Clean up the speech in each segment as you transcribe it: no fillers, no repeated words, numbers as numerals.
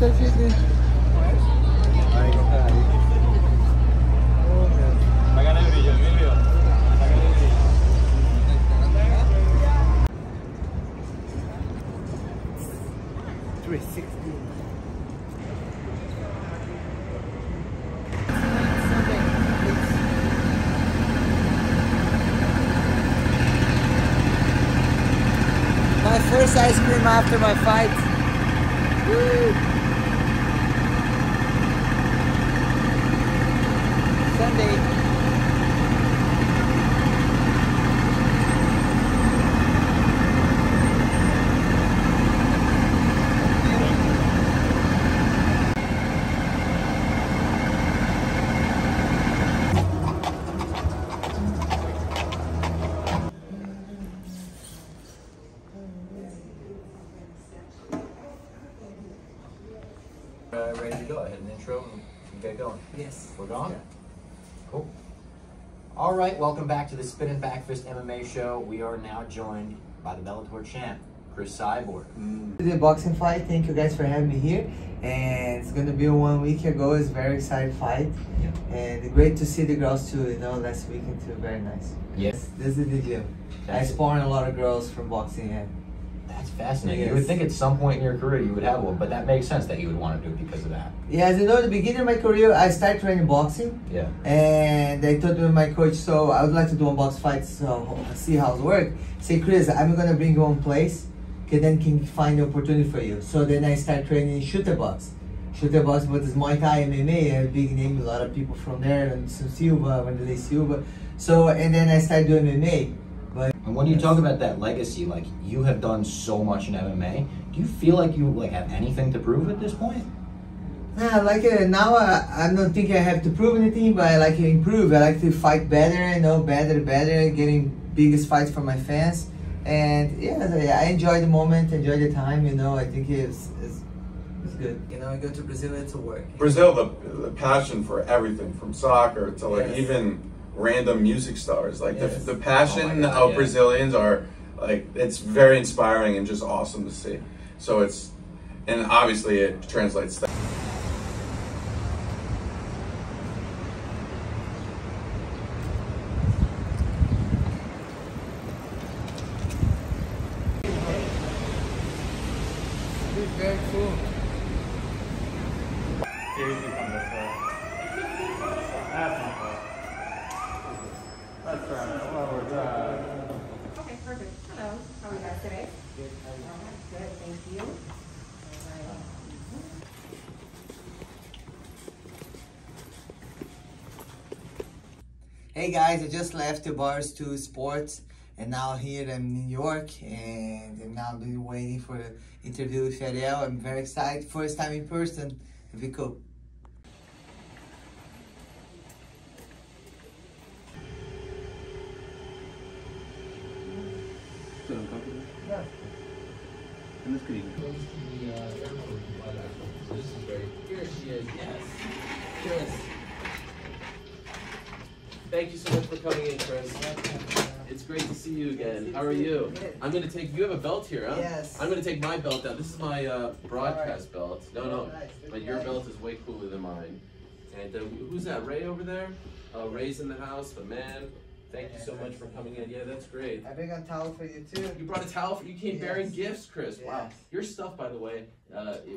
My first ice cream after my fight. Woo. Sunday. Ready to go. I had an intro and get going. Yes. We're going? Yeah. Cool. All right, welcome back to the Spin and Back Fist MMA show. We are now joined by the Bellator champ, Cris Cyborg. The boxing fight, thank you guys for having me here. And it's going to be 1 week ago. It's a very exciting fight. Yeah. And great to see the girls too, you know, last weekend too. Very nice. Yes. This is the gym. I spawned a lot of girls from boxing and that's fascinating. Yes. You would think at some point in your career you would have one, but that makes sense that you would want to do it because of that. Yeah, as you know, at the beginning of my career, I started training boxing. Yeah. And I told my coach, so I would like to do a box fight, so see how it works. Say, Cris, I'm going to bring you one place, then can find the opportunity for you. So then I started training Shoot-a-box. Shoot-a-box, but it's Muay Thai, MMA, a big name, a lot of people from there, and Silva, Wendellie Silva. So, and then I started doing MMA. But, and when you talk about that legacy, like you have done so much in MMA, do you feel like you have anything to prove at this point? Nah, like now I don't think I have to prove anything, but I like to improve. I like to fight better, you know, better, getting biggest fights from my fans. And yeah, I enjoy the moment, enjoy the time, you know. I think it's good. You know, I go to Brazil, it's a work. Brazil, the passion for everything, from soccer to like even random music stars, like the passion of Brazilians are like, it's very inspiring and just awesome to see. So it's, and obviously it translates to very cool. Okay, perfect. Hello. How are you guys today? Good. Good, thank you. Hey guys, I just left the Barstool Sports and now here I'm in New York and I'm now waiting for an interview with Ariel. I'm very excited. First time in person. It'll be cool. Yeah. I'm just kidding. This is great. Here she is, yes. Cris. Thank you so much for coming in, Cris. It's great to see you again. How are you? I'm going to take, you have a belt here, huh? Yes. I'm going to take my belt down. This is my broadcast belt. No, but your belt is way cooler than mine. And who's that, Ray over there? Ray's in the house, the man. Thank you so much for coming in. Yeah, that's great. I bring a towel for you too. You brought a towel for you. Came bearing gifts, Cris. Yes. Wow, your stuff, by the way.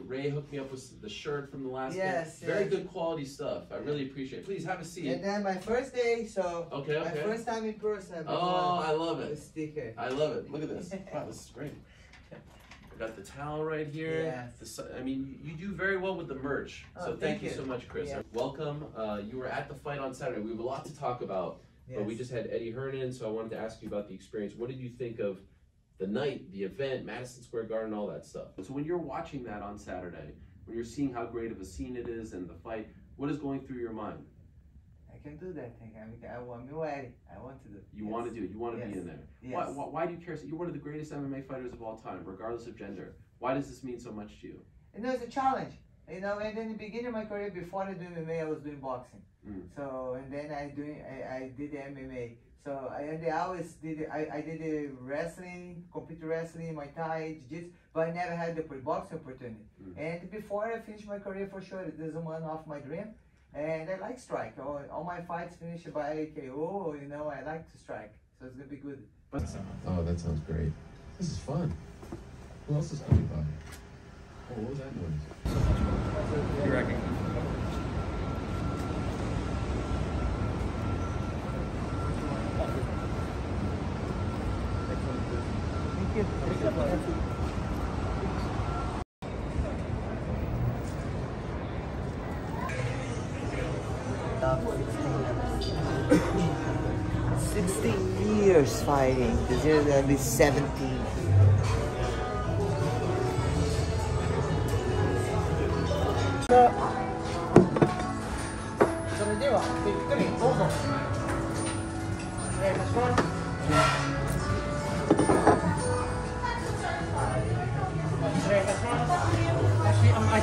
Ray hooked me up with the shirt from the last game. Very good quality stuff. I really appreciate it. Please have a seat. And then my first day, so my first time in person. Oh, I love it. The sticker. I love it. Look at this. Wow, this is great. I got the towel right here. Yes. I mean, you do very well with the merch. Oh, so thank you so much, Cris. Yeah. Welcome. You were at the fight on Saturday. We have a lot to talk about. Yes. But we just had Eddie Hearn in, so I wanted to ask you about the experience. What did you think of the night, the event, Madison Square Garden, all that stuff? So when you're watching that on Saturday, when you're seeing how great of a scene it is and the fight, what is going through your mind? I can do that thing. I mean, I want to do it. You want to do it. You want to be in there. Yes. Why do you care? So you're one of the greatest MMA fighters of all time, regardless of gender. Why does this mean so much to you? And there's a challenge. You know, and in the beginning of my career, before I did MMA, I was doing boxing. So, and then I did MMA. So I did wrestling, competitive wrestling, Muay Thai, Jiu-Jitsu, but I never had the boxing opportunity. And before I finished my career, for sure, this is one of my dream. And I like strike. All my fights finished by KO. You know, I like to strike, so it's gonna be good. Oh, that sounds great. This is fun. Who else is coming by? Oh, what was that noise? You reckon? Fighting. This year there'll be 17. I think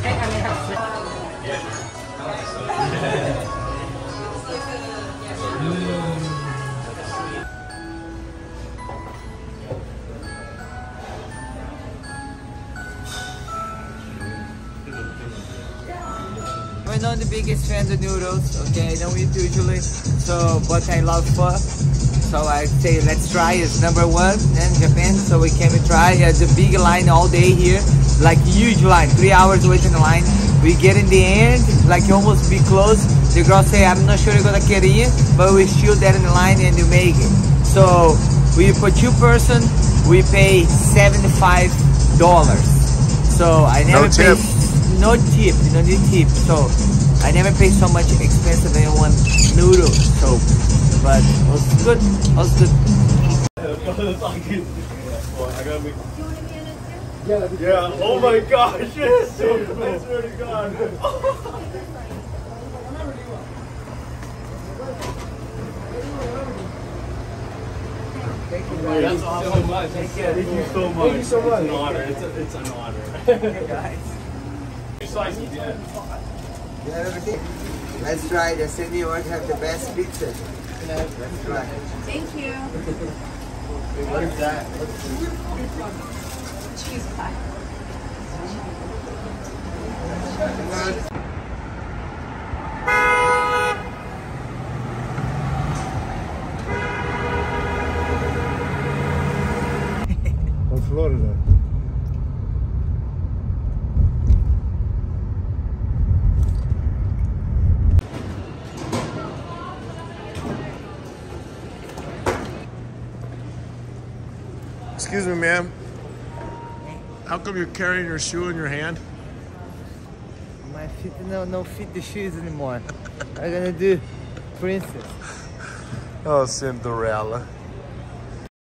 I may have I'm not the biggest fan of noodles, okay, I don't eat usually, so, but I love pho, so I say let's try, it's #1 in Japan, so we came and try, there's a big line all day here, like huge line, 3 hours waiting in line, we get in the end, like almost be closed, the girl say I'm not sure you're gonna get in, but we shoot that in the line and you make it, so, we for 2 person, we pay $75, so I never pay. No tip, you don't need tip, so I never pay so much expensive in one noodle, so, but it was good, it was good. Yeah, oh my gosh, it's so cool. I swear to God. Thank you guys. That's awesome. So much. Thank you. Thank you so much. Thank you so much. It's an honor, it's an honor. Hey guys. Slices, yeah. You have everything? Let's try this. In New York, have the best pizza. Let's try. Thank you. What is that? Cheese pie. From Florida. Excuse me, ma'am. How come you're carrying your shoe in your hand? My feet no fit the shoes anymore. I'm gonna do princess. Oh, Cinderella.